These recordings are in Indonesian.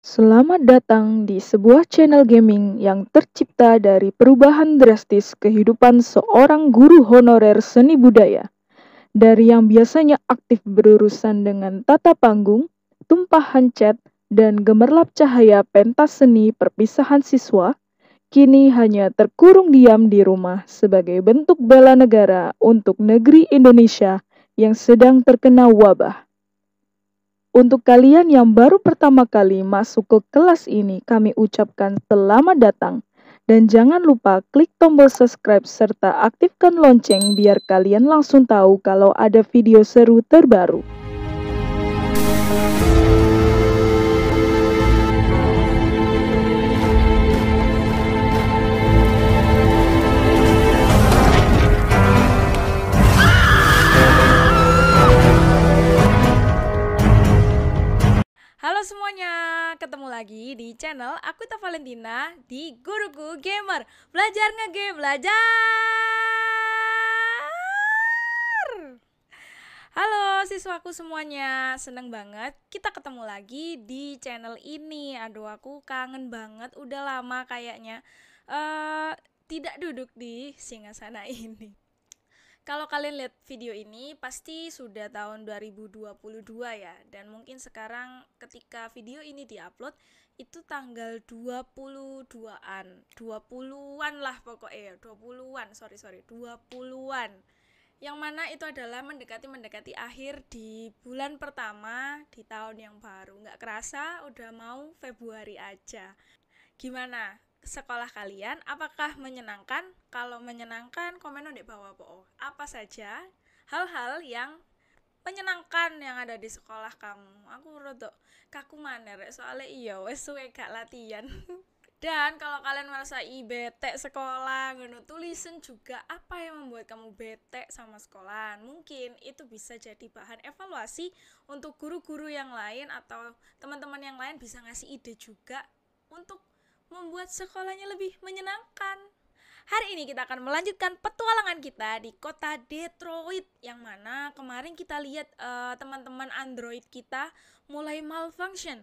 Selamat datang di sebuah channel gaming yang tercipta dari perubahan drastis kehidupan seorang guru honorer seni budaya. Dari yang biasanya aktif berurusan dengan tata panggung, tumpahan cat, dan gemerlap cahaya pentas seni perpisahan siswa, kini hanya terkurung diam di rumah sebagai bentuk bela negara untuk negeri Indonesia yang sedang terkena wabah. Untuk kalian yang baru pertama kali masuk ke kelas ini, kami ucapkan selamat datang. Dan jangan lupa klik tombol subscribe serta aktifkan lonceng biar kalian langsung tahu kalau ada video seru terbaru. Halo semuanya, ketemu lagi di channel Aquita Valentina di Guruku Gamer. Belajar ngegame, belajar. Halo siswaku semuanya, seneng banget kita ketemu lagi di channel ini. Aduh, aku kangen banget, udah lama kayaknya tidak duduk di singgasana ini. Kalau kalian lihat video ini pasti sudah tahun 2022 ya, dan mungkin sekarang ketika video ini diupload itu tanggal 20-an lah pokoknya, 20-an, sorry 20-an, yang mana itu adalah mendekati akhir di bulan pertama di tahun yang baru. Nggak kerasa udah mau Februari aja. Gimana sekolah kalian, apakah menyenangkan? Kalau menyenangkan, komen di bawah po. Apa saja hal-hal yang menyenangkan yang ada di sekolah kamu? Aku rodok kaku maner soalnya iya wes suwe gak latihan. Dan kalau kalian merasa bete sekolah, tulisin juga apa yang membuat kamu bete sama sekolah. Mungkin itu bisa jadi bahan evaluasi untuk guru-guru yang lain atau teman-teman yang lain, bisa ngasih ide juga untuk membuat sekolahnya lebih menyenangkan. Hari ini kita akan melanjutkan petualangan kita di kota Detroit, yang mana kemarin kita lihat teman-teman Android kita mulai malfunction.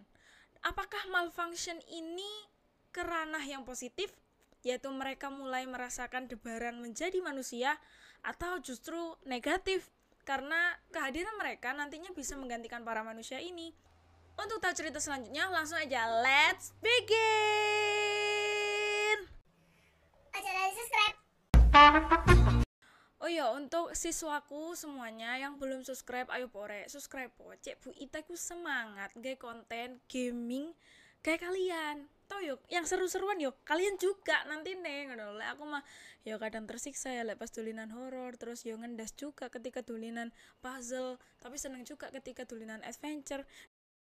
Apakah malfunction ini ke ranah yang positif, yaitu mereka mulai merasakan debaran menjadi manusia, atau justru negatif karena kehadiran mereka nantinya bisa menggantikan para manusia ini? Untuk tahu cerita selanjutnya, langsung aja let's begin. Oh iya, untuk siswaku semuanya yang belum subscribe, ayo pore subscribe po. Cek Bu Ita ku semangat gay konten gaming kayak kalian. Tau yuk, yang seru-seruan yuk, kalian juga nanti neng. Aku mah ya kadang tersiksa ya pas tulinan horor, terus yo ngendas juga ketika tulinan puzzle, tapi seneng juga ketika tulinan adventure.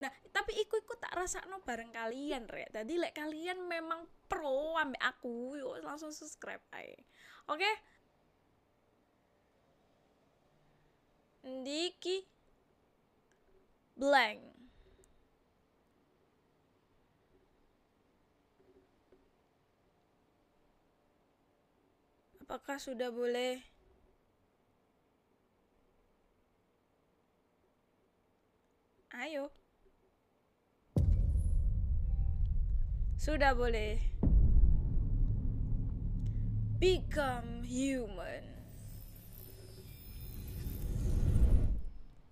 Nah, tapi iku tak rasakno bareng kalian, rek. Tadi lek kalian memang pro ambek aku, yuk langsung subscribe ae. Oke? Ndiki blank. Apakah sudah boleh? Ayo. Sudah boleh. Become human.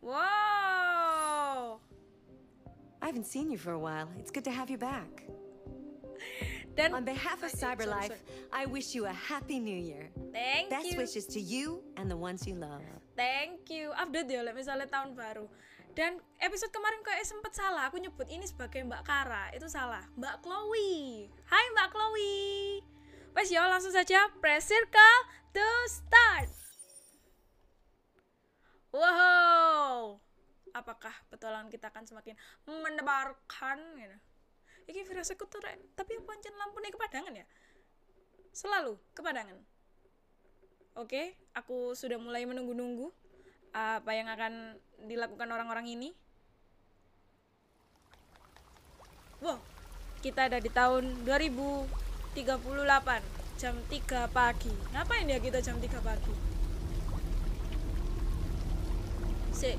Wow. I haven't seen you for a while. It's good to have you back. Then, on behalf of Cyberlife, I wish you a happy new year. Thank you. Best wishes to you and the ones you love. Thank you. Update ya, misalnya tahun baru. Dan episode kemarin kayak sempat salah, aku nyebut ini sebagai Mbak Kara, itu salah, Mbak Chloe. Hai Mbak Chloe. Pas yo langsung saja press circle to start. Wow, apakah petualangan kita akan semakin mendebarkan? Gitu. Ini virasatku tuh, tapi pancen lampunya kepadangan ya. Selalu kepadangan. Oke, aku sudah mulai menunggu-nunggu apa yang akan dilakukan orang-orang ini. Wow, kita ada di tahun 2038 jam 3 pagi. Ngapain ya kita jam 3 pagi?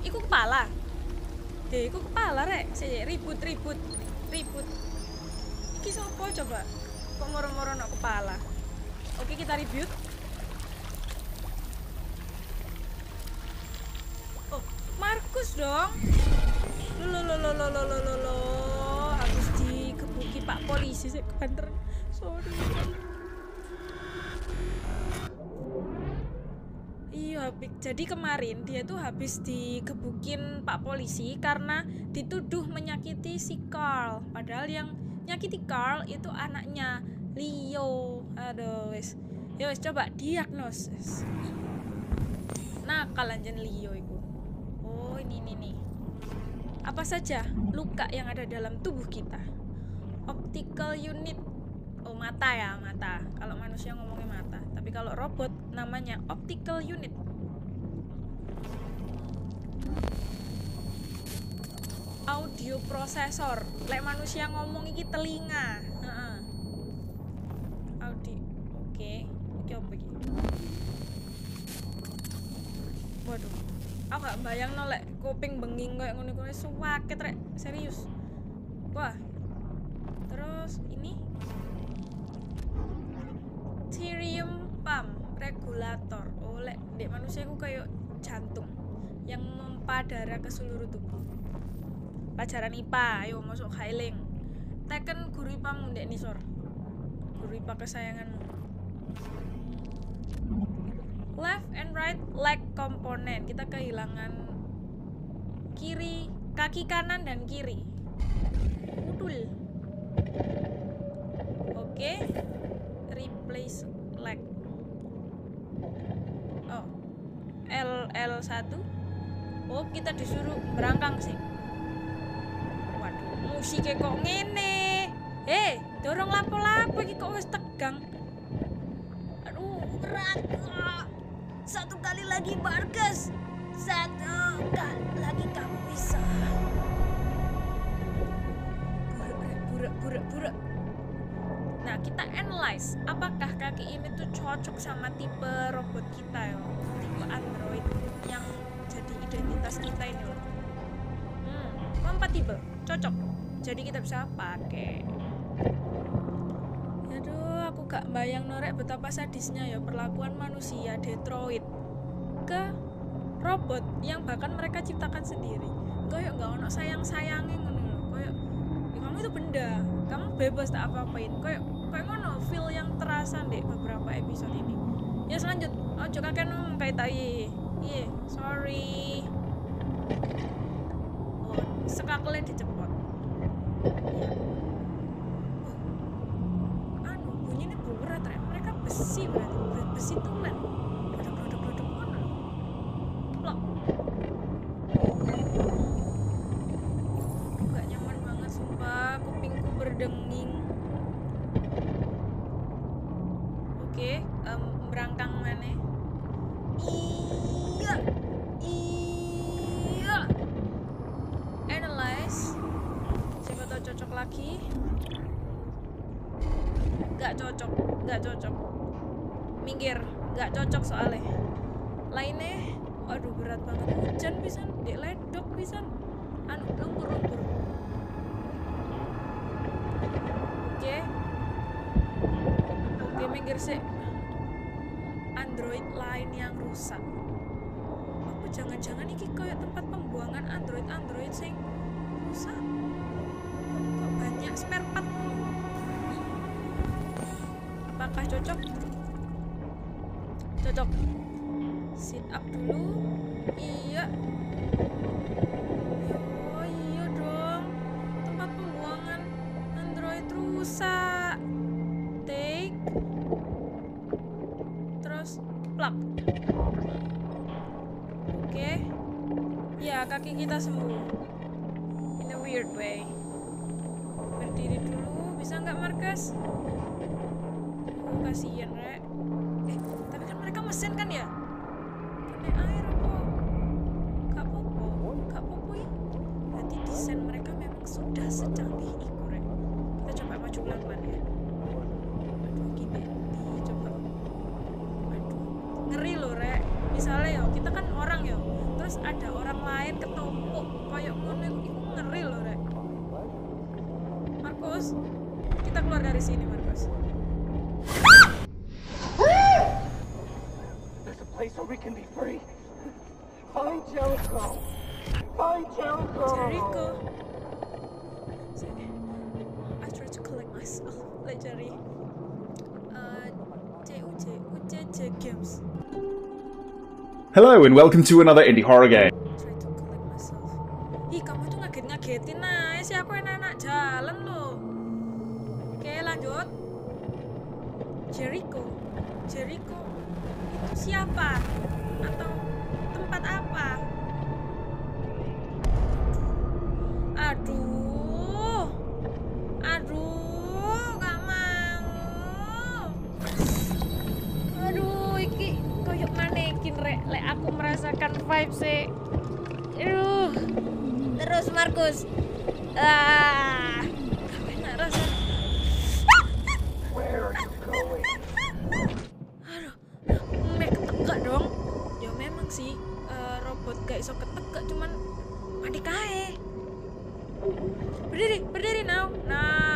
Iku kepala. Iku kepala rek, ribut. iki sopo coba? Kok ngoro-ngoro nak kepala? Oke, kita review. Oh, Markus dong. Lo habis dikebuki Pak Polisi sih kebanter. Sorry. Iya, jadi kemarin dia tuh habis dikebukin Pak Polisi karena dituduh menyakiti si Karl. Padahal yang nyakiti Karl itu anaknya Leo. Aduh, wes. Ya wes, coba diagnosis. Nah, kalanjen Leo itu. Oh, ini nih. Apa saja luka yang ada dalam tubuh kita? Optical unit. Oh, mata ya, mata. Kalau manusia ngomongnya mata. Tapi kalau robot namanya optical unit. Audio processor. Lek manusia ngomong iki telinga. Heeh. Audio. Oke. Iki opo iki? Waduh. Aku gak bayang no lek kuping benging kayak ngono kuwi suwaket rek. Serius. Wah. Terus ini Therium pump regulator. Oleh dek manusia ku kayak jantung yang memompa darah ke seluruh tubuh. Pelajaran IPA, ayo masuk Hailing. Teken guru IPA mu ndek nisor. Guru IPA kesayanganmu. Left and right leg component. Kita kehilangan kiri, kaki kanan dan kiri. Udul. Oke. Replace leg. Oh, L1. Oh, kita disuruh berangkang sih. Waduh, musiknya kok ngene. Hei, dorong lapo-lapo iki kok wis tegang. Aduh, berat. Satu kali lagi, Markus. Satu kali lagi kamu bisa. Burak. Nah, kita analyze apakah kaki ini tuh cocok sama tipe robot kita ya, tipe android yang jadi identitas kita ini loh. Kompatibel, cocok. Jadi kita bisa pakai. Aduh, aku gak bayang norek betapa sadisnya ya perlakuan manusia Detroit ke robot yang bahkan mereka ciptakan sendiri. Kayak gak ono sayang-sayangin ngono loh. Kayak kamu itu benda, kamu bebas tak apa-apain. Kayak ngono feel yang terasa deh beberapa episode ini. Ya selanjut, ojo kakek nom kayak tai. Iya, sorry. Oh, sekakelnya dicepot. Ya. Anu bunyinya berat, mereka besi berarti, berat besi tulen. Produk-produk mana? Loh. Gak nyaman banget sumpah, kupingku berdenging. Oke, berangkang mana? Iya. Analyze. Coba tau cocok lagi. Gak cocok. Minggir, gak cocok soalnya. Lainnya, aduh berat banget. Hujan pisan, dek ledok pisan. Anu lumpur. Oke, minggir sih. Android lain yang rusak. Apa jangan-jangan ini kayak tempat pembuangan android sing rusak? Kok banyak spare part? Apakah cocok? Cocok. Sit up dulu. Iya. Oh iya dong. Tempat pembuangan android rusak. Take. Terus plug. Oke. Ya, kaki kita sembuh. In a weird way. Berdiri dulu, bisa nggak Markus? Kasihan, Rek. Tapi kan mereka mesin kan ya? Kena air apa? Kak Popo ya? Berarti desain mereka memang sudah secanggih itu, Rek. Kita coba maju pelan-pelan ya. Ngeri loh Rek, misalnya yo kita kan orang yo, terus ada orang lain ketumpuk kayak ngono, ngeri loh Rek. Markus, Kita keluar dari sini, Markus. There's a place where we can be free. Find Jericho. Find Jericho. Jericho. I try to collect myself. Like Jerry. Games. Hello and welcome to another indie horror game. Ih, kamu tuh ngagetin nah, siapa enak-enak jalan lo. Oke, lanjut. Jericho. Jericho itu siapa? Atau tempat apa? Aduh. Aduh, gak mau. Aduh, iki koyok manekin rek, lek aku merasakan vibe sih. Aduh. Terus Markus. Ah. Enak rasa. Aduh, mek ketekak dong. Ya memang sih robot gak iso ketekak, cuman panik kae. Berdiri, berdiri now. Now.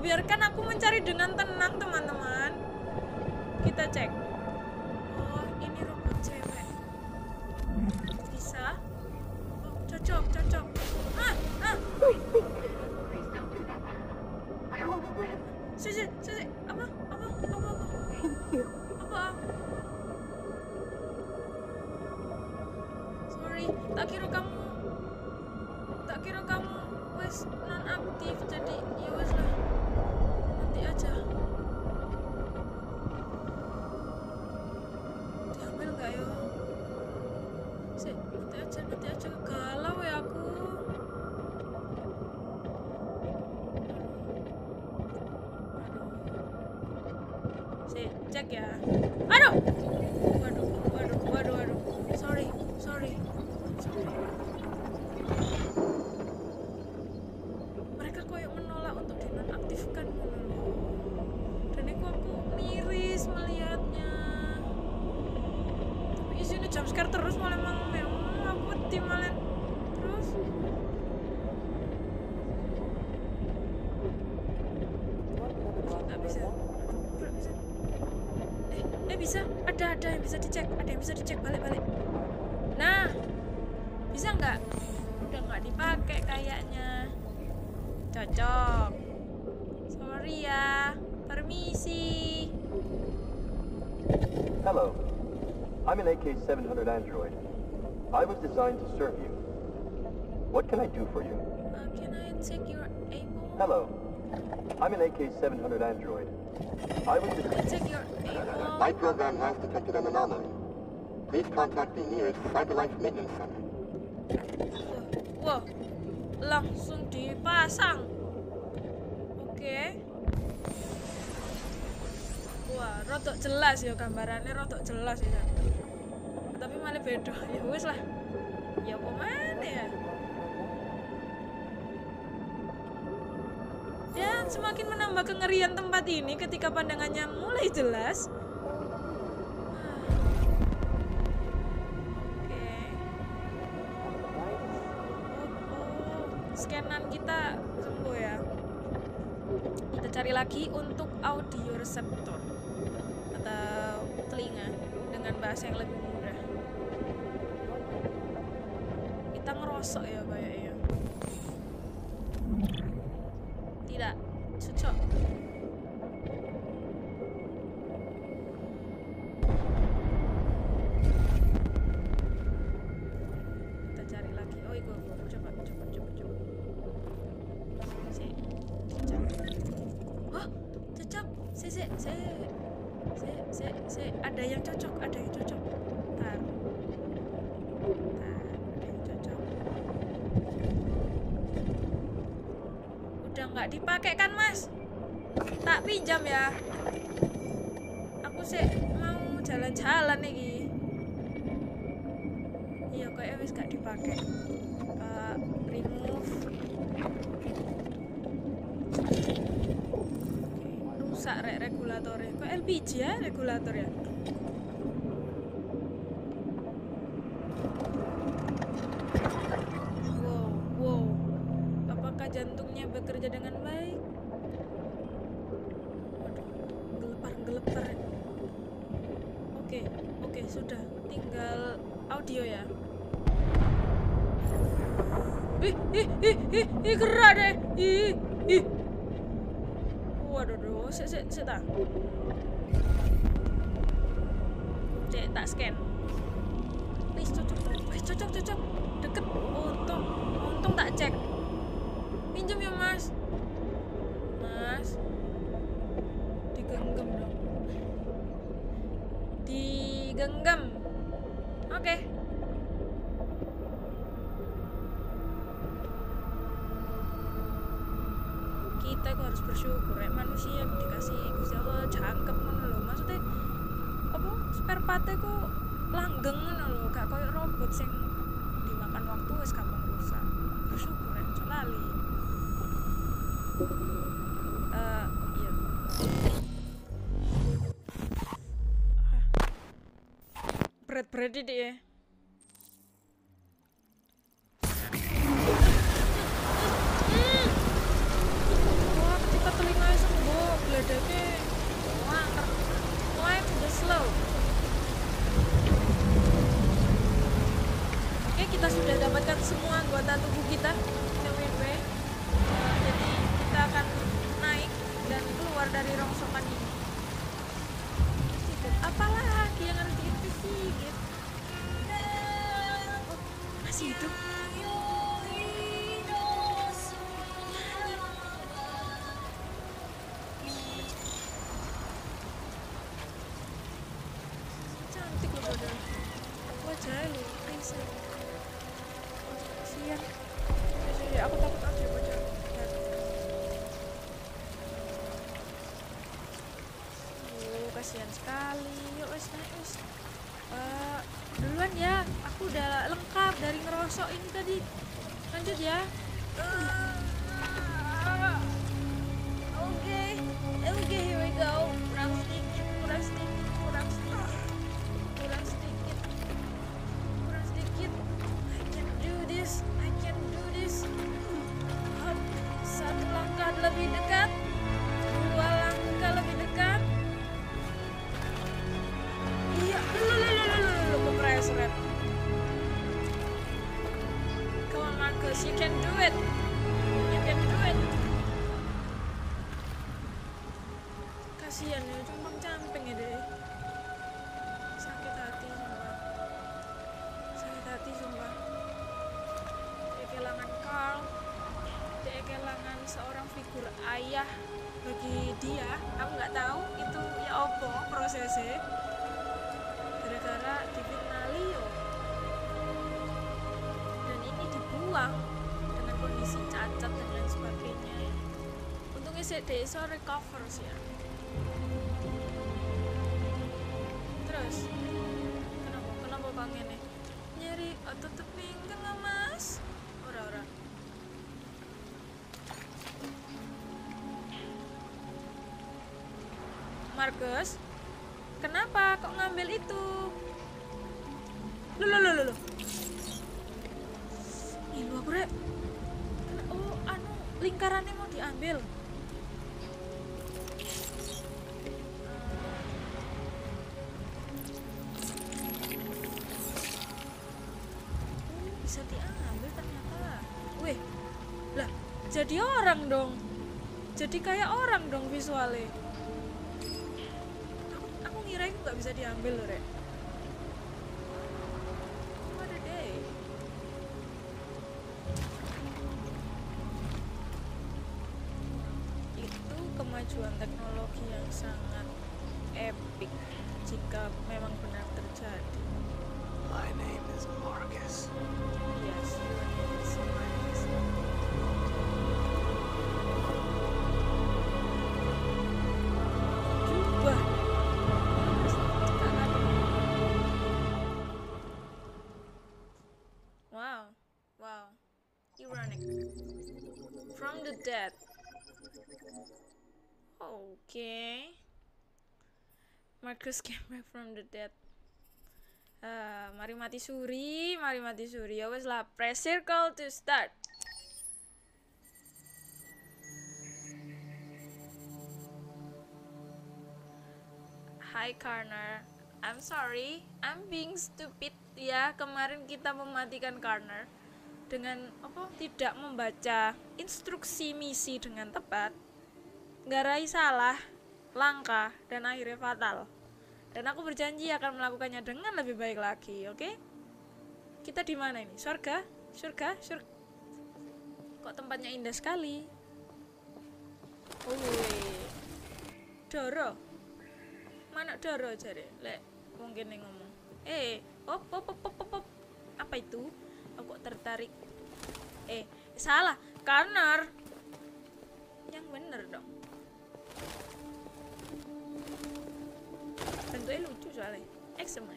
Biarkan aku mencari dengan tenang, teman-teman. Kita cek. Oh, ini robot cewek. Bisa. Oh, cocok, cocok. Ah, ah. Sisi, sisi. Apa? Apa? Apa? Apa? Sorry, tak kira kamu wes non-aktif, jadi ya wes lah. Aja diambil gak yo? Si, nanti aja galau ya aku. Si, cek ya. Aduh, waduh, waduh, waduh, waduh. Sorry, sorry, sorry. Mereka koyok menolak untuk dinonaktifkan. Melihatnya tapi isinya jumpscare terus, malah memang aku timalan terus. Nggak bisa. Bisa, ada yang bisa dicek, balik nah, bisa nggak? Udah nggak dipakai kayaknya. Cocok, sorry ya, permisi. Hello. I'm an AX400 android. I was designed to serve you. What can I do for you? Can I take your able? Hello. I'm an AX400 android. I was designed to take your able. My program has detected an anomaly. Please contact the nearest Cyberlife Maintenance Center. Wow. Langsung dipasang. Oke. Wah, rotok jelas ya gambarannya, rotok jelas ya. Tapi malah beda. Ya wis lah. Ya apa mana ya? Dan semakin menambah kengerian tempat ini ketika pandangannya mulai jelas. Oke. Scanan kita sembuh ya. Kita Cari lagi untuk audio reseptor atau telinga dengan bahasa yang lebih mudah. Kita ngerosok ya kayaknya. Tidak cocok. Kita cari lagi. Oh, gue coba. Se ada yang cocok. Bentar, ada yang cocok. Udah nggak dipakai kan, Mas? Tak pinjam ya. Aku sih mau jalan-jalan nih. Iya, kok wis gak dipakai. Remove. Rusak regulatornya. Kok LPG ya regulatornya? Wow. Apakah jantungnya bekerja dengan baik? Waduh, gelepar. Oke, sudah. Tinggal audio ya. Ih, gerak deh. Ih. Waduh, tak scan. Please cocok. Deket. Untung tak cek. Pinjam ya, Mas. Digenggam dong. Oke. Kita harus bersyukur ya, manusia dikasih Gusti Allah jangkep ngono lho. Maksudnya apa spare part-e ku langgeng ngono lho, gak koyo robot sing dimakan waktu wis gampang rusak. Bersyukur ya, lali. Iya. Berat-berat ini ya. Kita sudah dapatkan semua anggota tubuh kita, jadi kita akan naik dan keluar dari rongsokan ini. Apalah lagi yang harus diinvestigasi? Masih hidup? Cantik loh badan. Wajahnya loh, Aisyah. Iya, aku takut aja baca. Kasihan sekali. Yuk wes. Duluan ya, aku udah lengkap dari ngerosok ini tadi. Lanjut ya. Oke, here we go. Kurang sedikit. I can do this. Satu langkah lebih dekat, dua langkah lebih dekat. Iya, lu kompresoret. Come on, Markus, you can do it. Kasihan ya, cuma camping ya deh. Sakit hati sumpah. Dia kehilangan Karl. Dia kehilangan seorang figur ayah bagi dia. Aku nggak tahu itu ya apa prosesnya. Gara-gara difitnah Leo. Dan ini dibuang dengan kondisi cacat dan lain sebagainya. Untungnya si Desa recover sih ya. Terus kenapa pengennya? Nyari otot teping enggak, Mas? Ora. Markus, kenapa kok ngambil itu? Lu. Ibu aku rek. Oh, lingkarannya mau diambil. jadi orang dong, jadi kayak orang dong visualnya. Aku ngira itu nggak bisa diambil loh, Rek. Kemajuan teknologi yang sangat epic jika memang benar terjadi. My name is Markus. Yes, your name is Markus. Jubah. Wow, wow, ironic. From the dead. Okay, Markus came back from the dead. Mari mati suri, mari mati suri. Ya wes lah, press circle to start. Hi Connor, I'm sorry, I'm being stupid ya. Kemarin kita mematikan Connor dengan apa? Tidak membaca instruksi misi dengan tepat. Garai salah langkah dan akhirnya fatal. Dan aku berjanji akan melakukannya dengan lebih baik lagi, oke? Okay? Kita di mana ini? Surga? Surga? Surga? Kok tempatnya indah sekali? Doro. Mana Doro jare? Lek mungkin nih ngomong. Op. Apa itu? Aku kok tertarik. Salah. Connor. Yang bener dong. Bentuknya lucu soalnya, eczema.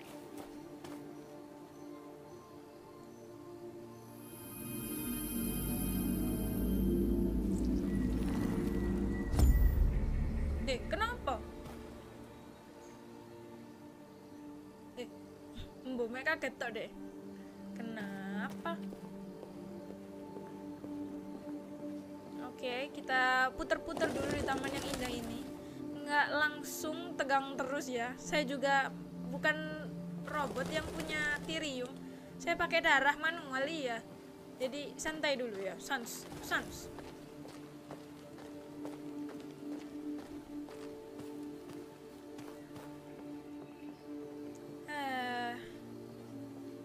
Kenapa? Mbok mek kaget tok deh. Kenapa? Oke, kita puter-puter dulu di taman yang indah ini. Nggak langsung tegang terus ya. Saya juga bukan robot yang punya tirium. Saya pakai darah manual ya. Jadi santai dulu ya. Sans.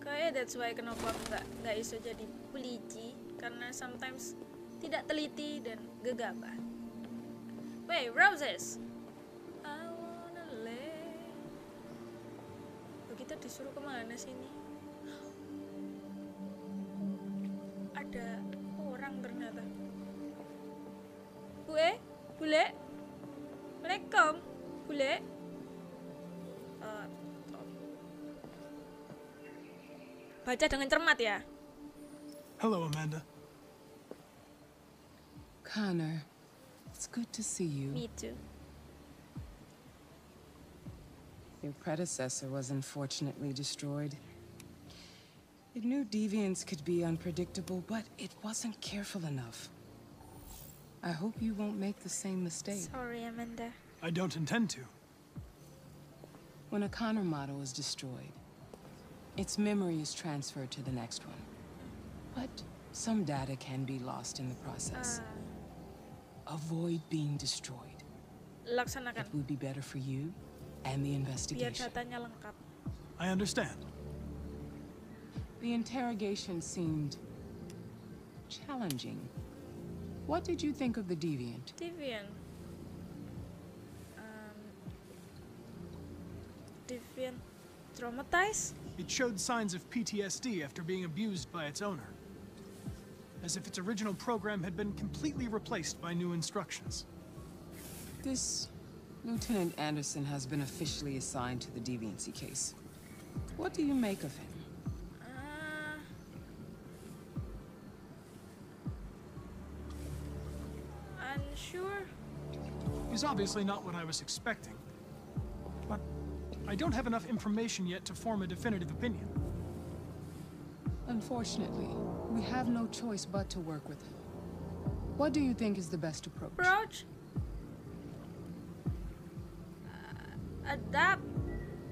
Kayaknya that's why kenapa nggak iso jadi polisi, karena sometimes tidak teliti dan gegabah. Wait, roses. Kita disuruh kemana sini? Ada orang ternyata. Bule? Baca dengan cermat ya. Hello Amanda. Connor, it's good to see you. Me too. Your predecessor was unfortunately destroyed. It knew deviance could be unpredictable, but it wasn't careful enough. I hope you won't make the same mistake. Sorry, Amanda. I don't intend to. When a Connor model is destroyed, its memory is transferred to the next one. But some data can be lost in the process. Avoid being destroyed. It would be better for you. And the investigation. I understand. The interrogation seemed challenging. What did you think of the deviant? Deviant traumatized? It showed signs of PTSD after being abused by its owner. As if its original program had been completely replaced by new instructions. This... Lieutenant Anderson has been officially assigned to the deviancy case. What do you make of him? Unsure. He's obviously not what I was expecting. But I don't have enough information yet to form a definitive opinion. Unfortunately, we have no choice but to work with him. What do you think is the best approach?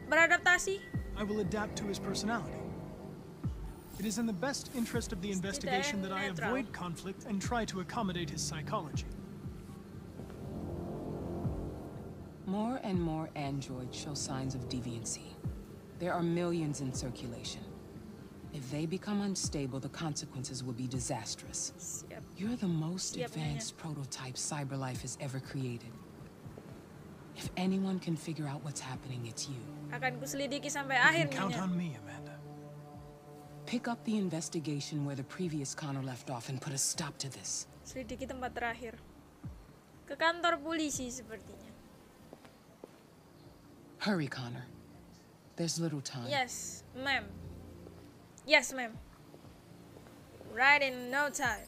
Beradaptasi. I will adapt to his personality. It is in the best interest of the investigation that I avoid conflict and try to accommodate his psychology. More and more androids show signs of deviancy. There are millions in circulation. If they become unstable, the consequences will be disastrous. Yep. You're the most advanced prototype Cyberlife has ever created. If anyone can figure out what's happening, it's you. Akan kuselidiki sampai akhir. Count on me, Amanda. Pick up the investigation where the previous Connor left off and put a stop to this. Selidiki tempat terakhir. Ke kantor polisi sepertinya. Hurry, Connor. There's little time. Yes, ma'am. Yes, ma'am. Right in no time.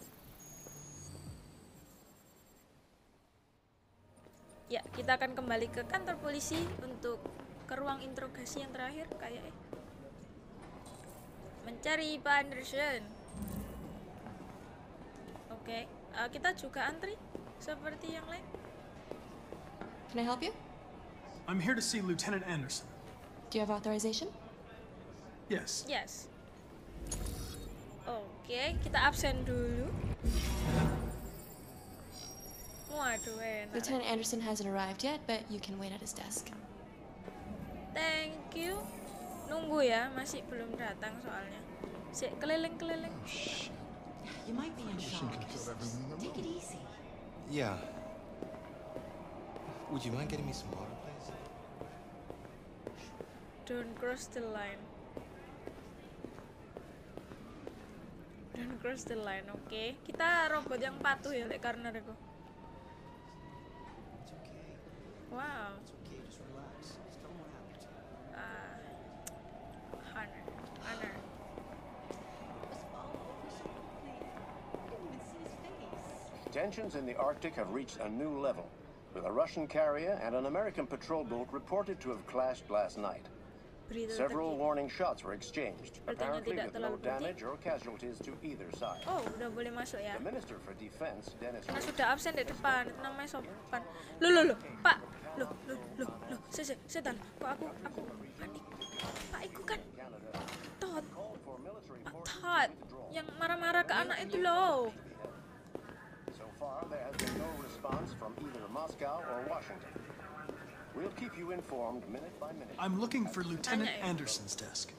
Ya, kita akan kembali ke kantor polisi untuk ke ruang interogasi yang terakhir kayaknya. Mencari Pak Anderson. Oke, kita juga antri seperti yang lain. Can I help you? I'm here to see Lieutenant Anderson. Do you have authorization? Yes. Yes. Oke, kita absen dulu. Waduh, enak. Lieutenant Anderson hasn't arrived yet, but you can wait at his desk. Thank you. Nunggu ya, masih belum datang soalnya. Sik keliling-keliling. You might be in shock. Take it easy. Yeah. Would you mind getting me some water, please? Don't cross the line. Cross the line, oke. Kita robot yang patuh ya, like Karner itu. Wow. Hunter. Tensions in the Arctic have reached a new level, with a Russian carrier and an American patrol boat reported to have clashed last night. Several warning shots were exchanged, apparently with no damage or casualties to either side. Oh, udah boleh masuk ya. The Minister for Defense, Dennis. Nah, sudah absen di depan, itu namanya sopan. Loh, Pak. Loh. Setan. Kok aku panik. Pak, itu kan Todd yang marah-marah ke anak itu loh. So far there has been no response from either Moscow or Washington. We'll keep you informed minute by minute. I'm looking for Lieutenant Anderson's desk.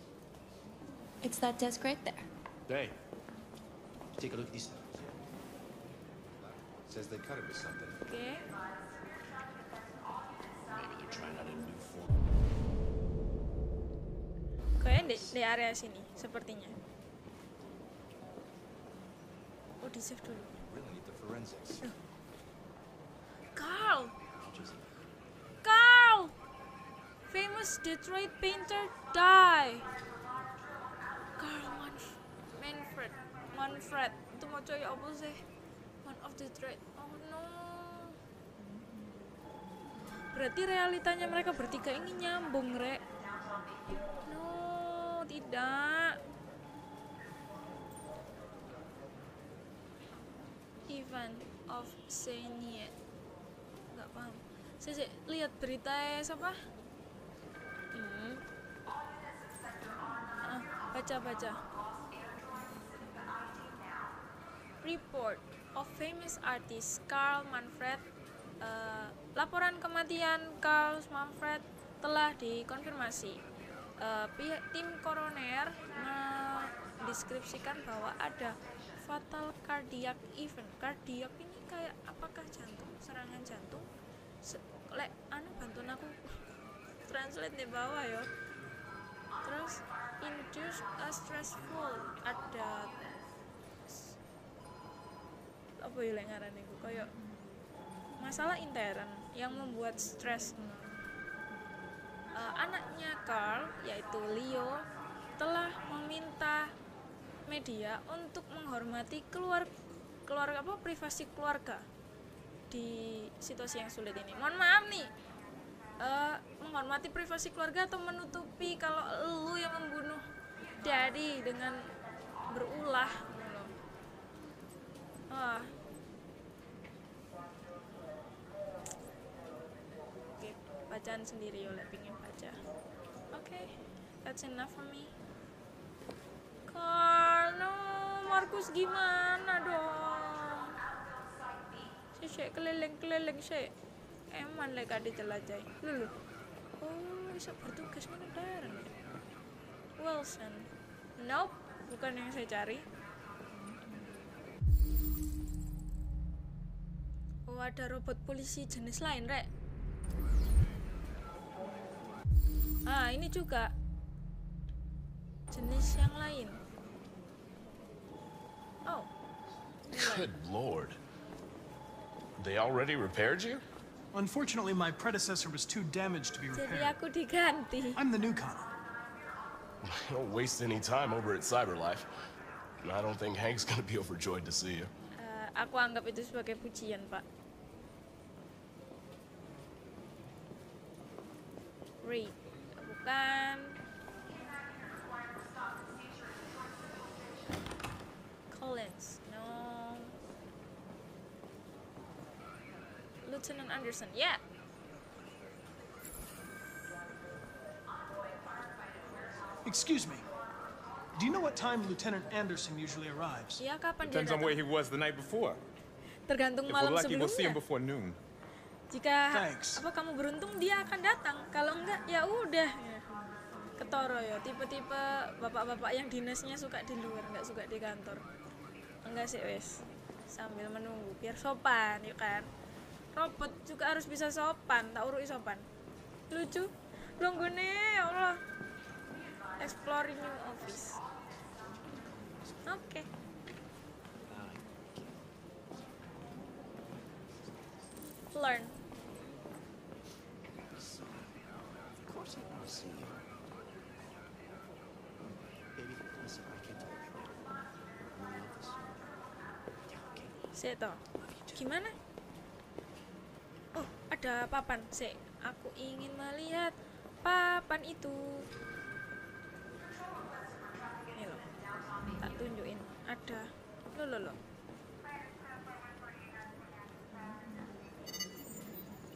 It's that desk right there. Hey, take a look at these things. It says they cut it with something. Okay. Maybe they're trying out a new form. Kayaknya di area sini, sepertinya. Oh, di save dulu. Really need the forensics. Carl. Famous Detroit painter die. Karl Manfred. Manfred. Itu mau coy apa sih? Man of Detroit. Oh no. Berarti realitanya mereka bertiga ini nyambung, Rek. No, tidak. Event of Senior. Enggak paham. Saya lihat berita siapa? Baca. Report of famous artist Karl Manfred. Laporan kematian Karl Manfred telah dikonfirmasi. Tim koroner mendeskripsikan bahwa ada fatal cardiac event. Cardiac ini kayak apakah jantung, serangan jantung? Lek, anu bantuin aku translate di bawah ya. Terus induce a stressful ada apa ya lengaran itu kayak masalah intern yang membuat stres. Anaknya Karl yaitu Leo telah meminta media untuk menghormati keluarga apa privasi keluarga di situasi yang sulit ini. Mohon maaf nih. Menghormati privasi keluarga atau menutupi kalau lu yang membunuh Daddy dengan berulah. Oke, bacaan sendiri oleh pingin baca. Oke, that's enough for me. Kok Markus gimana dong? Saya keliling-keliling saya. Emang lagi ada jelajah. Lulu. Oh, bisa bertugas mana daran? Wilson. Nope, bukan yang saya cari. Oh, ada robot polisi jenis lain, Rek. Ah, ini juga jenis yang lain. Oh. Good Lord. They already repaired you? Unfortunately, my predecessor was too damaged to be repaired. Jadi aku diganti. I'm the new Connor. I don't waste any time over at Cyberlife. And I don't think Hank's gonna be overjoyed to see you. Aku anggap itu sebagai pujian, Pak. Read. Bukan. Collins. No. Lieutenant Anderson. Yeah. Excuse me. Do you know what time Lieutenant Anderson usually arrives? Depends on where he was the night before. Tergantung malam sebelumnya. If we're lucky, we'll see him before noon. Jika apa kamu beruntung dia akan datang. Kalau enggak ya udah. Ketoro ya, tipe-tipe bapak-bapak yang dinasnya suka di luar, enggak suka di kantor. Enggak sih wes. Sambil menunggu biar sopan, yuk kan. Robot juga harus bisa sopan, tak urui sopan. Lucu. Longgone, ya Allah. Exploring new office. Oke. Learn. Of course I want to see you. Baby, listen, I can't talk right now. I love this. Yeah, okay. Seto. Gimana? Oh, ada papan. Se, aku ingin melihat papan itu. Ini loh. Tak tunjukin. Ada. Loh.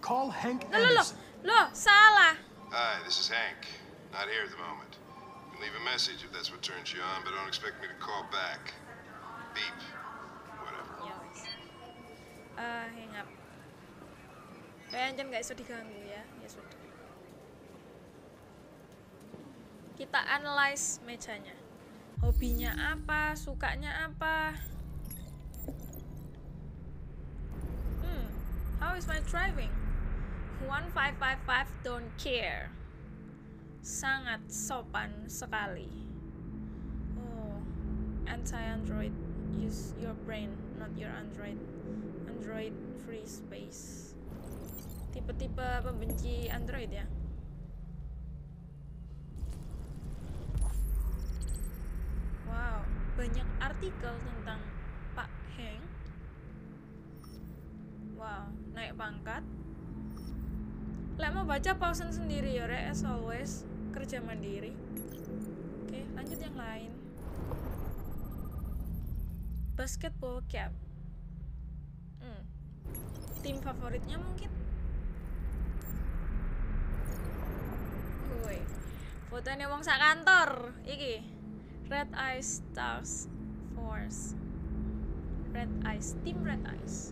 Call Hank Anderson. No, salah. Hi, this is Hank. Not here at the moment. You can leave a message if that's what turns you on, but don't expect me to call back. Beep. Whatever. Hang up. Kayaknya nggak bisa diganggu ya. Ya sudah. Kita analyze mejanya. Hobinya apa? Sukanya apa? How is my driving? 1555 don't care. Sangat sopan sekali. Oh, anti-android. Use your brain, not your android. Android free space. Tipe-tipe pembenci android ya. Wow, banyak artikel tentang Pak Hank. Wow, naik pangkat. Lek mau baca pausen sendiri ya, Rek. As always, kerja mandiri. Oke, lanjut yang lain. Basketball cap. Tim favoritnya mungkin. Woi. Fotonya wong sak kantor iki. Red Eyes Task Force. Red Eyes, tim Red Eyes.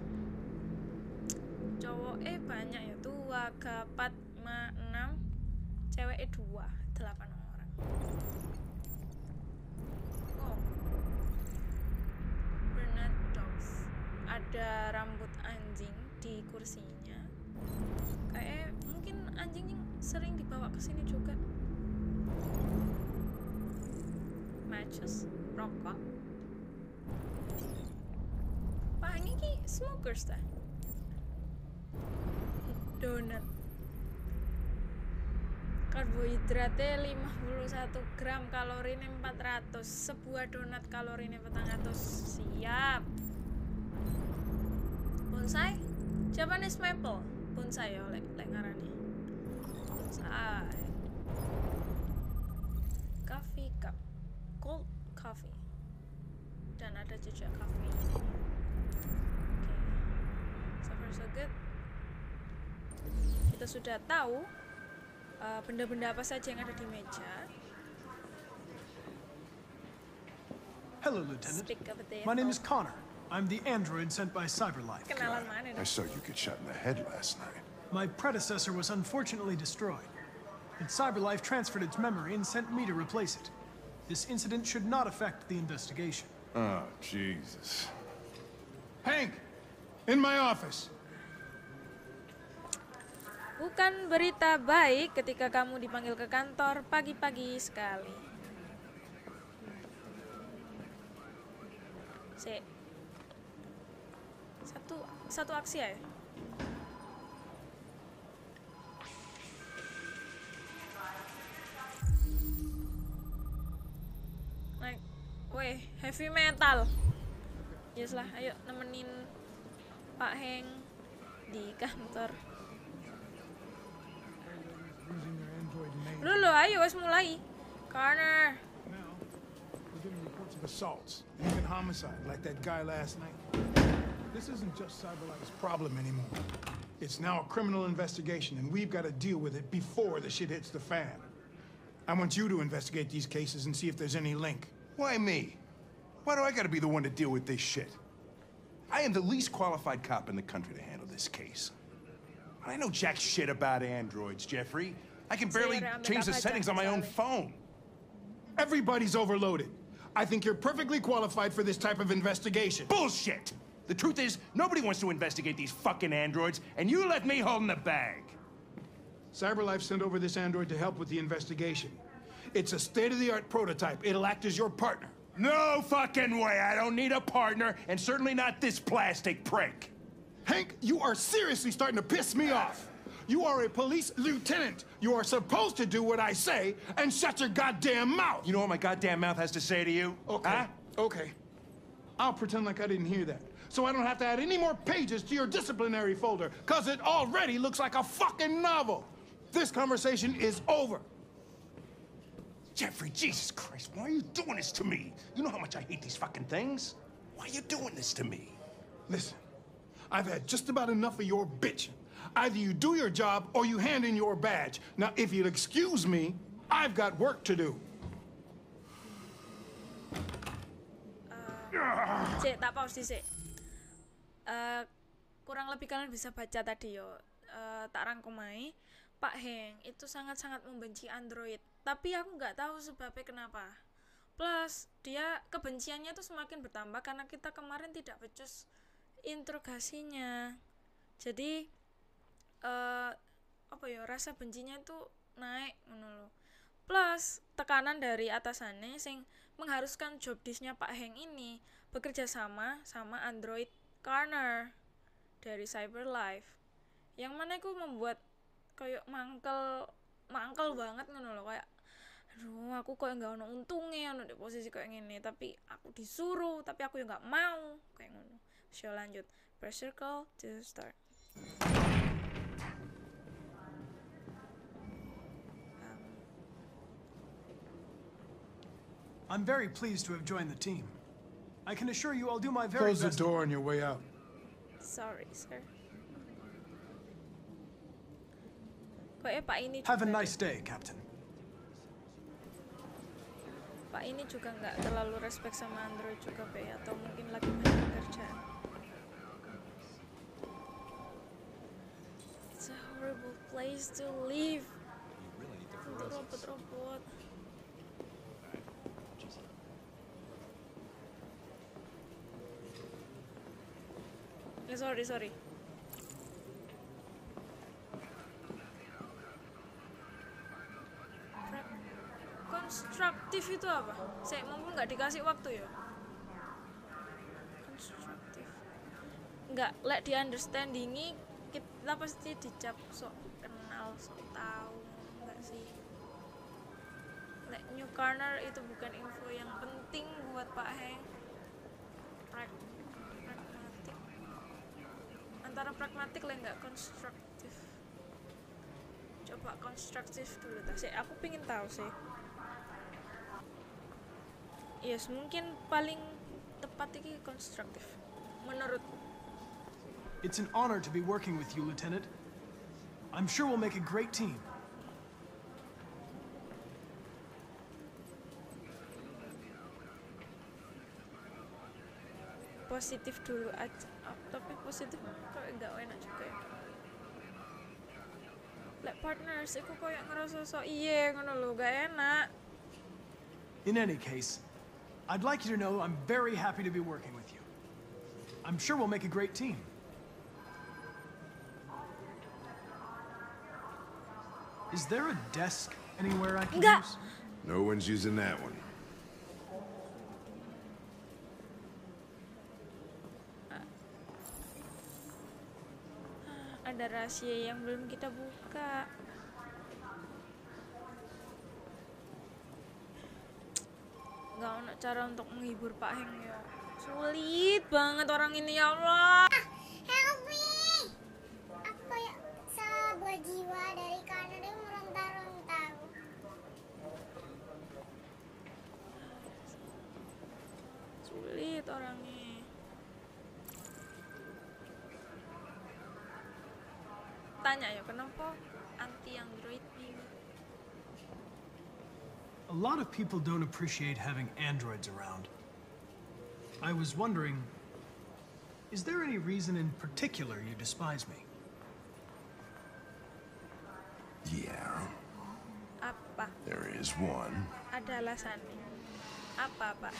Cowok banyak ya, tua gapat 6, cewek 2, 8 orang. Oh, Bernard Dogs. Ada rambut anjing di kursinya. Kayak mungkin anjing yang sering dibawa ke sini juga. Matches, rokok. Wah, ini ki smokers dah. Donat. Karbohidratnya 51 gram, kalorinya 400. Sebuah donat kalorinya 400. Siap. Bonsai? Japanese maple. Bonsai ya, lek ngarani. Bonsai. Coffee cup. Cold coffee. Dan ada juga coffee. Oke. So far so good. Kita sudah tahu benda-benda apa saja yang ada di meja. Hello, Lieutenant. My name is Connor. I'm the android sent by Cyberlife. I saw you get shot in the head last night. My predecessor was unfortunately destroyed, and Cyberlife transferred its memory and sent me to replace it. This incident should not affect the investigation. Oh, Jesus. Hank! In my office! Bukan berita baik ketika kamu dipanggil ke kantor pagi-pagi sekali. Satu aksi ya? Naik, weh, heavy metal. Yes lah, ayo nemenin Pak Hank di kantor. Lulu, ayo wes mulai. Connor. Assaults, even homicide, like that guy last night. This isn't just Cyberlife's problem anymore. It's now a criminal investigation, and we've got to deal with it before the shit hits the fan. I want you to investigate these cases and see if there's any link. Why me? Why do I got to be the one to deal with this shit? I am the least qualified cop in the country to handle this case. I know jack shit about androids, Jeffrey. I can barely change the settings on my own phone. Everybody's overloaded. I think you're perfectly qualified for this type of investigation. Bullshit! The truth is, nobody wants to investigate these fucking androids, and you left me holding the bag. Cyberlife sent over this android to help with the investigation. It's a state-of-the-art prototype. It'll act as your partner. No fucking way! I don't need a partner, and certainly not this plastic prick. Hank, you are seriously starting to piss me off. You are a police lieutenant. You are supposed to do what I say and shut your goddamn mouth. You know what my goddamn mouth has to say to you? Okay. Huh? Okay. I'll pretend like I didn't hear that, so I don't have to add any more pages to your disciplinary folder, because it already looks like a fucking novel. This conversation is over. Jeffrey, Jesus Christ, why are you doing this to me? You know how much I hate these fucking things. Why are you doing this to me? Listen, I've had just about enough of your bitching. Either you do your job or you hand in your badge. Now, if you'll excuse me, I've got work to do. Tak pause sih. Kurang lebih kalian bisa baca tadi yo. Tak rangkumai. Pak Hank itu sangat-sangat membenci android. Tapi aku nggak tahu sebabnya kenapa. Plus dia kebenciannya itu semakin bertambah karena kita kemarin tidak becus interogasinya. Jadi apa ya, rasa bencinya itu naik menulu. Plus tekanan dari atasannya sing mengharuskan job disknya Pak Hank ini bekerja sama android Connor dari Cyberlife, yang mana aku membuat kayak mangkel banget ngono loh, kayak aduh aku kayak nggak ono untungnya ono di posisi kayak gini, tapi aku disuruh tapi aku ya nggak mau kayak ngono. So lanjut, press circle to start. I'm very pleased to have joined the team. I can assure you I'll do my very best. Close the door on your way out. Sorry, sir. Have a nice day, Captain. Pak ini juga nggak terlalu respect sama android juga, Pak, atau mungkin lagi banyak kerjaan. It's a horrible place to live. Untuk robot-robot. Sorry. Konstruktif itu apa? Saya mumpung nggak dikasih waktu ya. Konstruktif. Nggak, let di understanding-i kita pasti dicap sok kenal, sok tahu, nggak sih? Let new corner itu bukan info yang penting buat Pak Hank. Antara pragmatik lah, nggak konstruktif. Coba konstruktif dulu sih, aku pingin tahu sih. Yes, mungkin paling tepat ini konstruktif menurutku. It's an honor to be working with you, Lieutenant. I'm sure we'll make a great team. positif dulu aja, tapi positif kok enggak enak juga ya. Like partners, aku kayak ngerasa so iye ngono lho, gak enak. In any case, I'd like you to know I'm very happy to be working with you. I'm sure we'll make a great team. Is there a desk anywhere I can use? No one's using that one. Ada rahasia yang belum kita buka. Gak ada cara untuk menghibur Pak Hank ya. Sulit banget orang ini ya Allah. Help me. Aku ya sebuah jiwa dari Connor yang meronta-ronta. Sulit orangnya. Tanya ya, kenapa anti Android ini? A lot of people don't appreciate having androids around. I was wondering, is there any reason in particular you despise me? Yeah. Apa? There is one. Ada alasannya. Apa, Pak?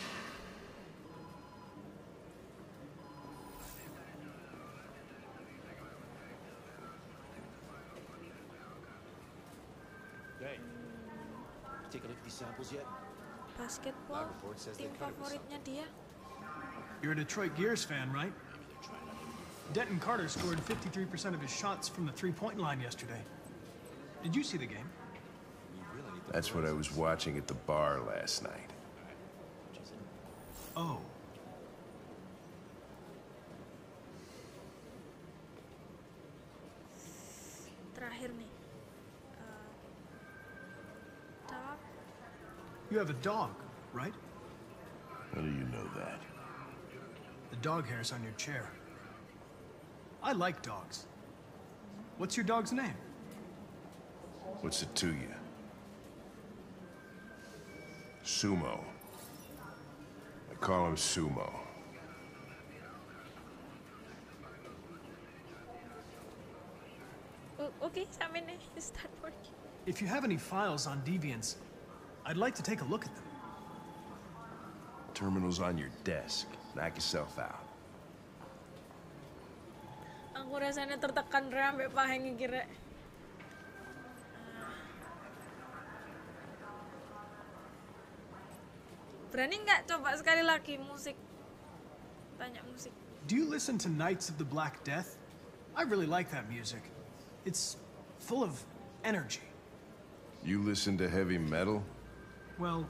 Basketball, tim favoritnya dia. You're a Detroit Gears fan, right? Denton Carter scored 53% of his shots from the three-point line yesterday. Did you see the game? That's what I was watching at the bar last night. Oh. Terakhir nih. You have a dog, right? How do you know that? The dog hair's on your chair. I like dogs. What's your dog's name? What's it to you? Sumo. I call him Sumo. Okay, Simon, you start working. If you have any files on deviants, I'd like to take a look at them. Terminal's on your desk. Knock yourself out. Aku rasanya tertekan sampai pahingnya kira. Berani nggak coba sekali lagi musik? Tanya musik. Do you listen to Knights of the Black Death? I really like that music. It's full of energy. You listen to heavy metal? Well,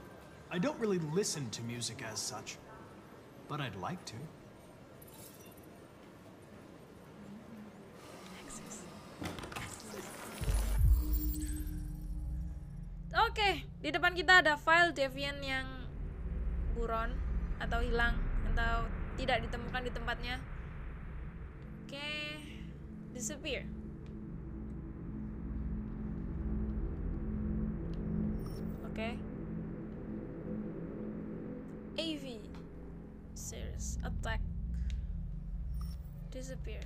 I don't really listen to music as such, but I'd like to. Oke, di depan kita ada file Deviant yang buron atau hilang atau tidak ditemukan di tempatnya. Oke, disappear. Oke. AV series attack disappear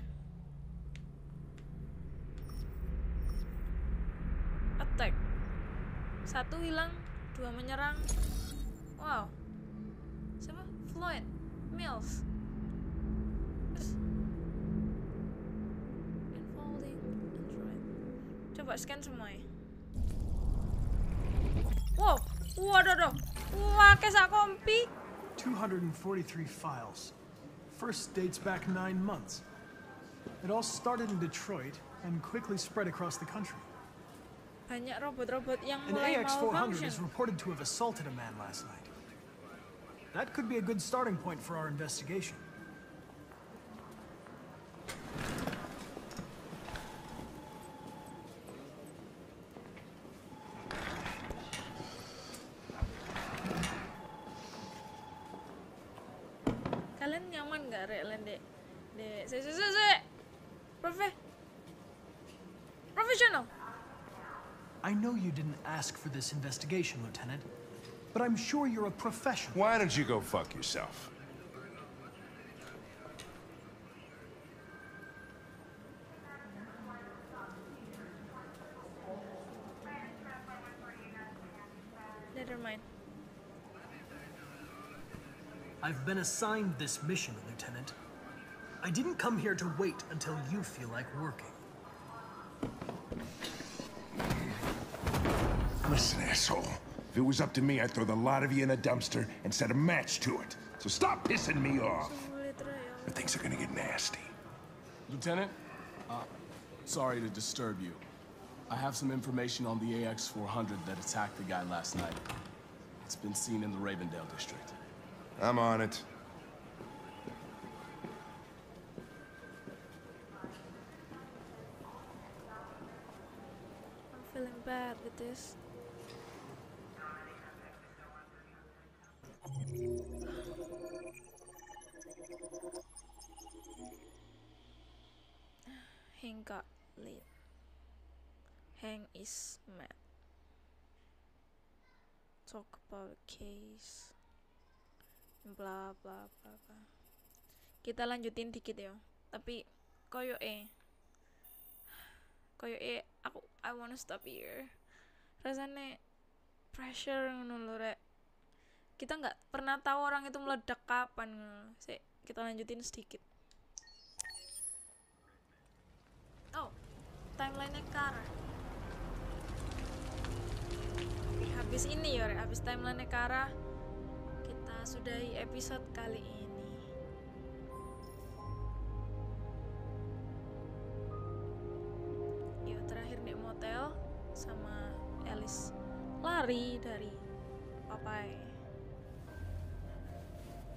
attack 1 hilang 2 menyerang. Wow, siapa? Floyd Mills unfolding Android. Coba scan semuanya. Wow, waduh. Wah, kesak kompi. 243 files. First dates back 9 months. It all started in Detroit and quickly spread across the country. Banyak robot-robot yang mulai malfunction. An AX400 is reported to have assaulted a man last night. That could be a good starting point for our investigation. I know you didn't ask for this investigation, Lieutenant, but I'm sure you're a professional. Why don't you go fuck yourself? Never mind. I've been assigned this mission, Lieutenant. I didn't come here to wait until you feel like working. Listen, asshole. If it was up to me, I'd throw the lot of you in a dumpster and set a match to it. So stop pissing me off. But things are gonna get nasty. Lieutenant, sorry to disturb you. I have some information on the AX400 that attacked the guy last night. It's been seen in the Ravendale district. I'm on it. I'm feeling bad with this. Hank got Leo. Hank is mad. Talk about the case. Blah blah blah blah. Kita lanjutin dikit ya. Tapi koyo aku I wanna stop here. Rasanya pressure ngono lho rek. Kita nggak pernah tahu orang itu meledak kapan. Sik, kita lanjutin sedikit. Oh, timeline-nya Kara. Habis ini ya, habis timeline-nya Kara, kita sudahi episode kali ini. Yuk, terakhir di motel sama Alice lari dari papai.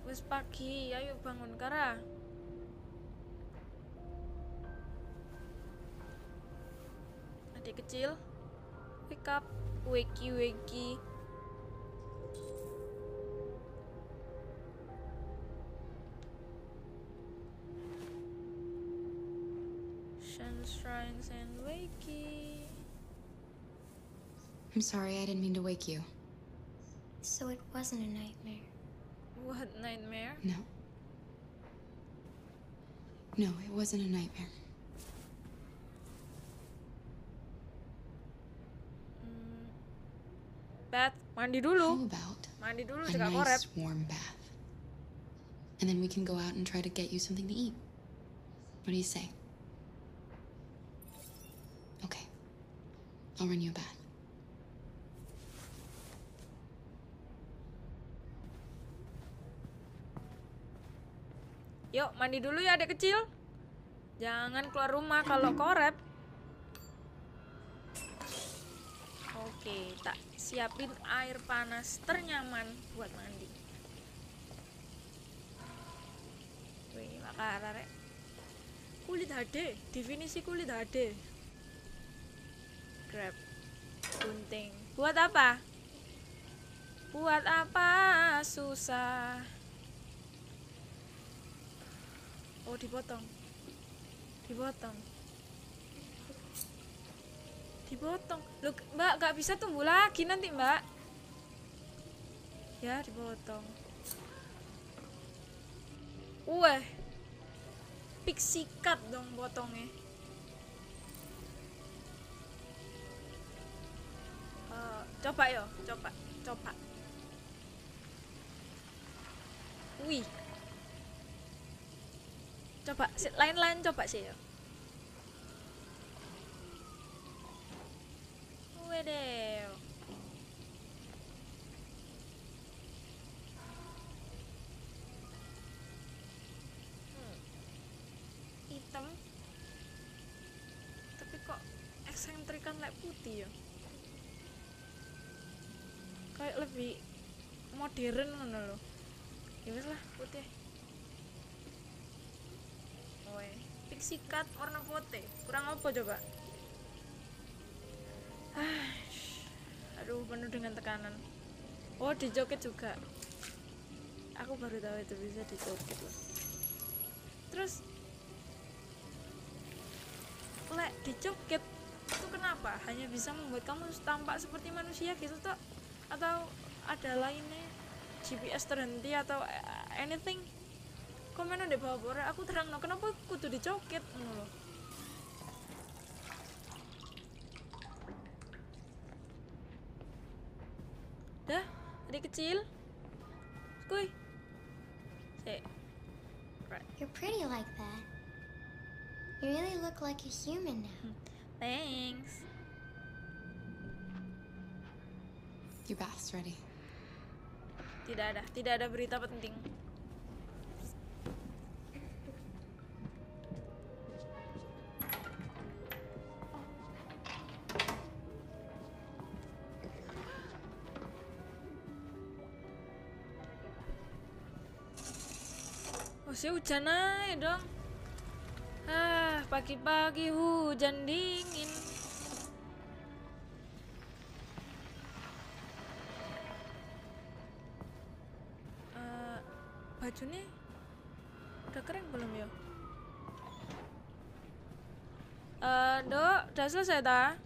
Wis pagi, ayo bangun Kara. Kecil, wake up, wakey. Sunshrines and wakey. I'm sorry, I didn't mean to wake you. So it wasn't a nightmare. What nightmare? No, it wasn't a nightmare. Bath, mandi dulu cekak korep. Warm bath. And then we can go out and try to get you something to eat. What do you say? Okay. I'll run you a bath. Yuk, mandi dulu ya adik kecil. Jangan keluar rumah kalau korep. Oke, tak siapin air panas ternyaman buat mandi. Wih, makara rek. Kulit HD, definisi kulit HD. Grab gunting. Buat apa? Buat apa susah? Oh, dipotong. Loh, Mbak, gak bisa tumbuh lagi nanti, Mbak. Ya, dipotong. Weh. Pixie cut dong potongnya. Coba yo, coba. Wih. Coba, lain-lain coba sih yo. Wedel. Hitam. Tapi kok eksentrikan lek putih ya? Kayak lebih modern ngono lho. Ya wis lah putih. Oe, pixie cut warna putih. Kurang apa coba? Aduh, penuh dengan tekanan. Oh, dijoget juga. Aku baru tahu itu bisa dijoget loh. Terus lek dijoget itu kenapa? Hanya bisa membuat kamu tampak seperti manusia gitu toh? Atau ada lainnya? GPS terhenti atau anything? Komen di bawah bawah aku terang no, kenapa kudu dijoget loh. Dah adik kecil. Kuy. Say. Right. You're pretty like that. You really look like a human now. Thanks. You baths ready. Tidak ada berita penting. Masih hujan aja dong. Ah, pagi-pagi hujan dingin. Bajunya udah kering belum ya? Dok, udah selesai ta?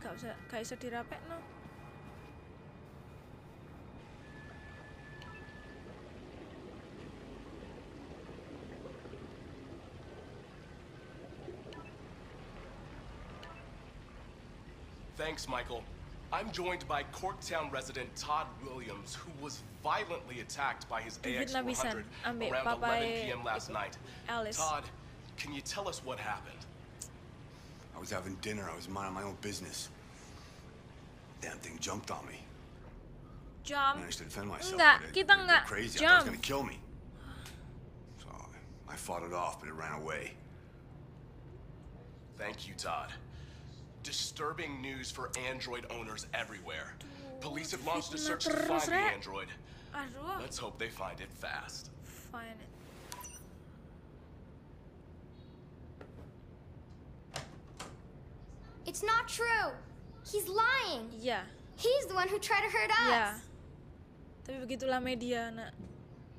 Gak bisa dirapek no. Thanks, Michael. I'm joined by Corktown resident Todd Williams, who was violently attacked by his AX400 around 11 p.m. last night. Todd, can you tell us what happened? I was having dinner. I was minding my own business. Damn thing jumped on me. Jump? I managed to defend myself. It crazy. I thought it was gonna kill me. So I fought it off, but it ran away. Thank you, Todd. Disturbing news for Android owners everywhere. Police have launched a search to find the Android. Let's hope they find it fast. Find it. It's not true. He's lying. Yeah. He's the one who tried to hurt us. Yeah. Tapi begitulah media, nak.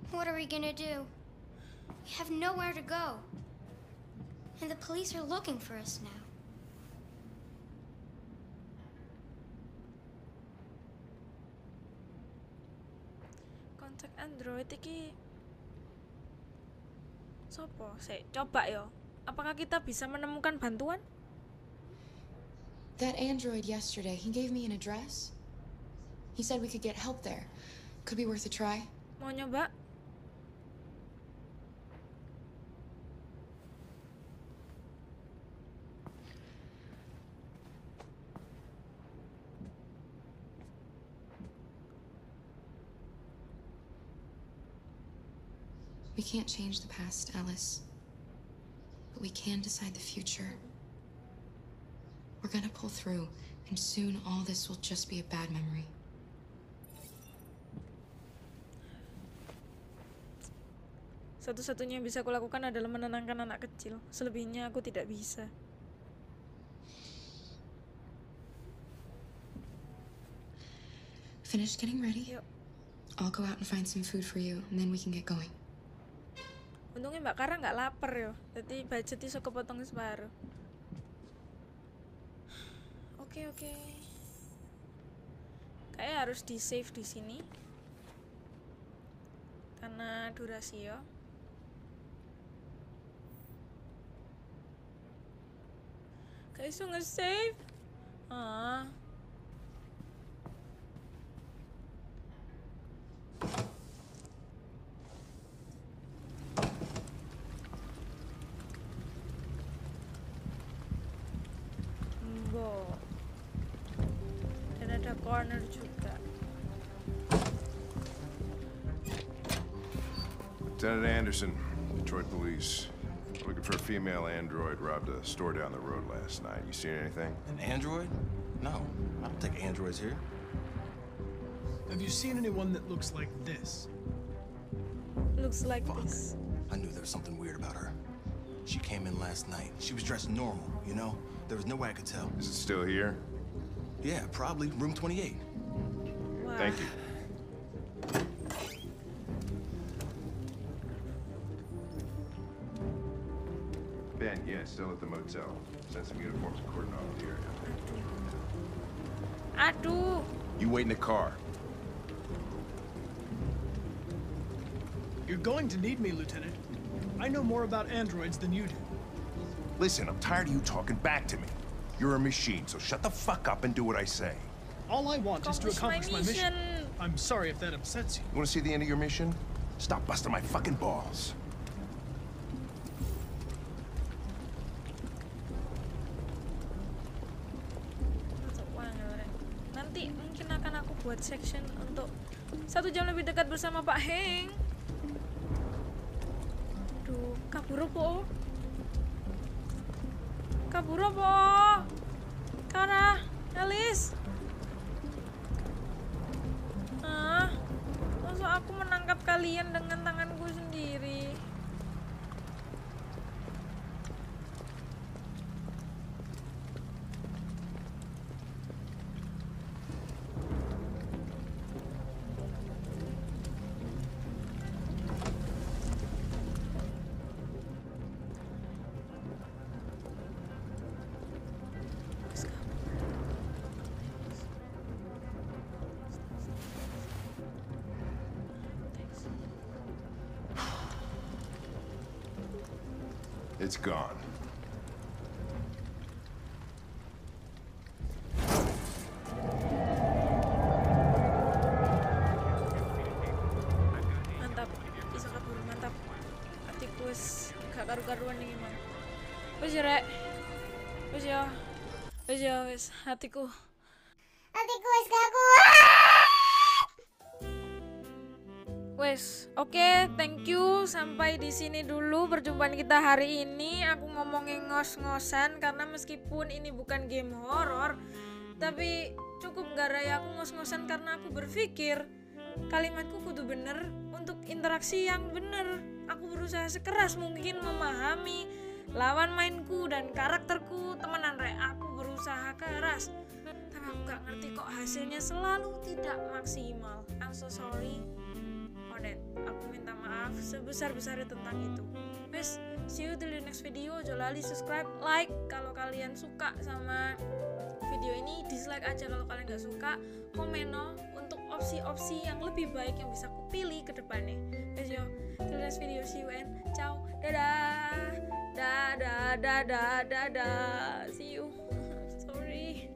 What are we gonna do? We have nowhere to go. And the police are looking for us now. Android iki sopo? Saya coba yo. Apakah kita bisa menemukan bantuan? That Android yesterday, he gave me an address. He said we could get help there. Could be worth a try. Mau nyoba? We can't change the past, Alice, but we can decide the future. We're gonna pull through, and soon all this will just be a bad memory. Satu-satunya yang bisa kulakukan adalah menenangkan anak kecil. Selebihnya aku tidak bisa. Finish getting ready? Yuk. I'll go out and find some food for you, and then we can get going. Untungnya Mbak Kara nggak lapar yo, jadi budget iso kepotong separuh. Oke. Kayaknya harus di save di sini karena durasi yo. Kayak iso nge-save. Corner juga. Lieutenant Anderson, Detroit Police. Looking for a female android, robbed a store down the road last night. You seen anything? An android? No, I don't think androids here. Have you seen anyone that looks like this? Looks like this. I knew there was something weird about her. She came in last night. She was dressed normal, you know? There was no way I could tell. Is it still here? Yeah, probably room 28. Wow. Thank you. Ben, yeah, still at the motel. Sent some uniforms to cordon off the area. Aduh. You wait in the car. You're going to need me, Lieutenant. I know more about androids than you do. Listen, I'm tired of you talking back to me. You're a machine, so shut the fuck up and do what I say. All I want is to accomplish my mission. I'm sorry if that upsets you. You want to see the end of your mission? Stop busting my fucking balls. Nanti mungkin akan aku buat section untuk 1 jam lebih dekat bersama Pak Hank. Aduh, kabur po. Kabur po. Kara, Alice. Ah, maksud aku menangkap kalian dengan tanganku sendiri. It's gone. Mantap, bisa kabur, mantap. Artikus, gak karu-karuan nih gimana. Wes ya, Rek. Wes ya. Wes ya, wes. Hatiku. Hatikus gak kuat. Wes, oke, thank you. Sampai di sini dulu perjumpaan kita hari ini. Aku ngomongin ngos-ngosan karena meskipun ini bukan game horor, tapi cukup gara-gara aku ngos-ngosan karena aku berpikir kalimatku kudu bener untuk interaksi yang bener. Aku berusaha sekeras mungkin memahami lawan mainku dan karakterku, temenan Rek. Aku berusaha keras, tapi aku gak ngerti kok hasilnya selalu tidak maksimal. I'm so sorry. Aku minta maaf sebesar-besarnya tentang itu. Wes, see you till the next video. Jangan lupa subscribe, like kalau kalian suka sama video ini, dislike aja kalau kalian gak suka. Komen no untuk opsi-opsi yang lebih baik yang bisa aku pilih ke depannya. Wes yo, till the next video, see you and ciao. Dadah. Dadah. See you. Sorry.